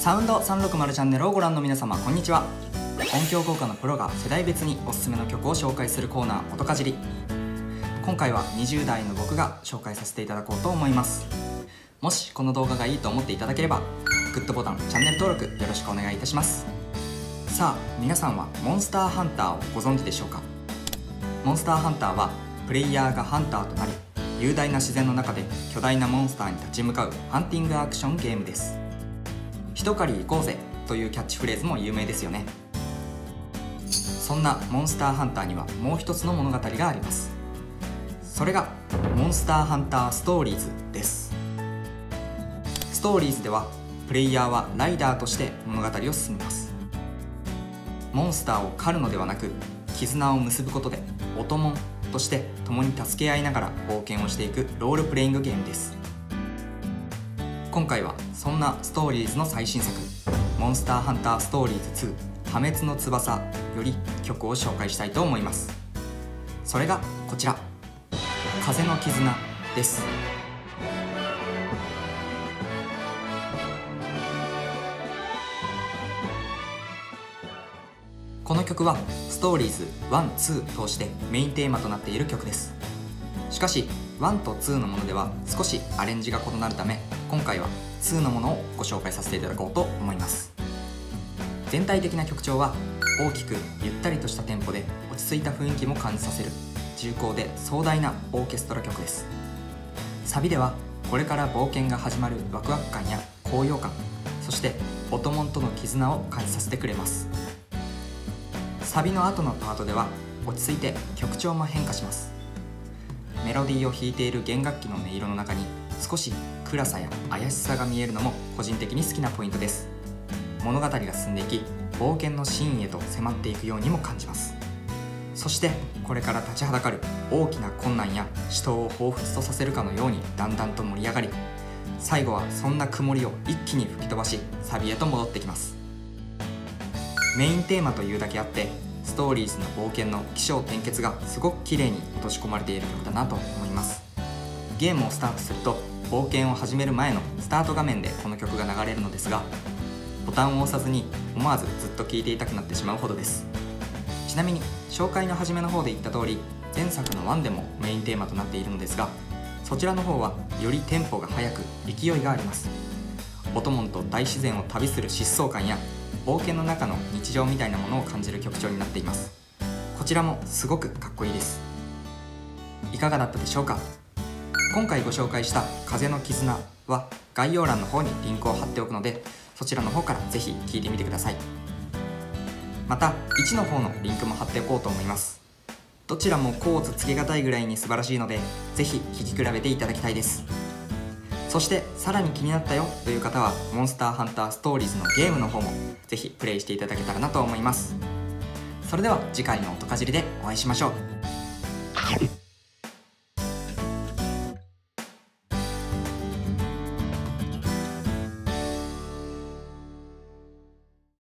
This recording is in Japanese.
サウンド360チャンネルをご覧の皆様、こんにちは。音響効果のプロが世代別におすすめの曲を紹介するコーナー、音かじり。今回は20代の僕が紹介させていただこうと思います。もしこの動画がいいと思っていただければ、グッドボタン、チャンネル登録よろしくお願いいたします。さあ、皆さんはモンスターハンターをご存知でしょうか？モンスターハンターはプレイヤーがハンターとなり、雄大な自然の中で巨大なモンスターに立ち向かうハンティングアクションゲームです。一狩り行こうぜというキャッチフレーズも有名ですよね。そんなモンスターハンターにはもう一つの物語があります。それがモンスターハンターストーリーズです。ストーリーズではプレイヤーはライダーとして物語を進みます。モンスターを狩るのではなく、絆を結ぶことでオトモンとして共に助け合いながら冒険をしていくロールプレイングゲームです。今回はそんなストーリーズの最新作「モンスターハンターストーリーズ2破滅の翼」より曲を紹介したいと思います。それがこちら「風の絆」です。この曲はストーリーズ1、2通してメインテーマとなっている曲です。しかし1と2のものでは少しアレンジが異なるため、今回は2のものをご紹介させていただこうと思います。全体的な曲調は大きくゆったりとしたテンポで、落ち着いた雰囲気も感じさせる重厚で壮大なオーケストラ曲です。サビではこれから冒険が始まるワクワク感や高揚感、そしてオトモンとの絆を感じさせてくれます。サビの後のパートでは落ち着いて曲調も変化します。メロディーを弾いている弦楽器の音色の中に少し暗さや怪しさが見えるのも個人的に好きなポイントです。物語が進んでいき、冒険のシーンへと迫っていくようにも感じます。そしてこれから立ちはだかる大きな困難や死闘を彷彿とさせるかのようにだんだんと盛り上がり、最後はそんな曇りを一気に吹き飛ばし、サビへと戻ってきます。メインテーマというだけあって、ストーリーズの冒険の起承転結がすごく綺麗に落とし込まれている曲だなと思います。ゲームをスタートすると冒険を始める前のスタート画面でこの曲が流れるのですが、ボタンを押さずに思わずずっと聴いていたくなってしまうほどです。ちなみに紹介の初めの方で言った通り、前作の1でもメインテーマとなっているのですが、そちらの方はよりテンポが速く勢いがあります。オトモンと大自然を旅する疾走感や冒険の中の日常みたいなものを感じる曲調になっています。こちらもすごくかっこいいです。いかがだったでしょうか？今回ご紹介した「風の絆」は概要欄の方にリンクを貼っておくので、そちらの方からぜひ聴いてみてください。また1の方のリンクも貼っておこうと思います。どちらも甲乙つけがたいぐらいに素晴らしいので、ぜひ聴き比べていただきたいです。そしてさらに気になったよという方は、モンスターハンターストーリーズのゲームの方もぜひプレイしていただけたらなと思います。それでは次回の音かじりでお会いしましょう。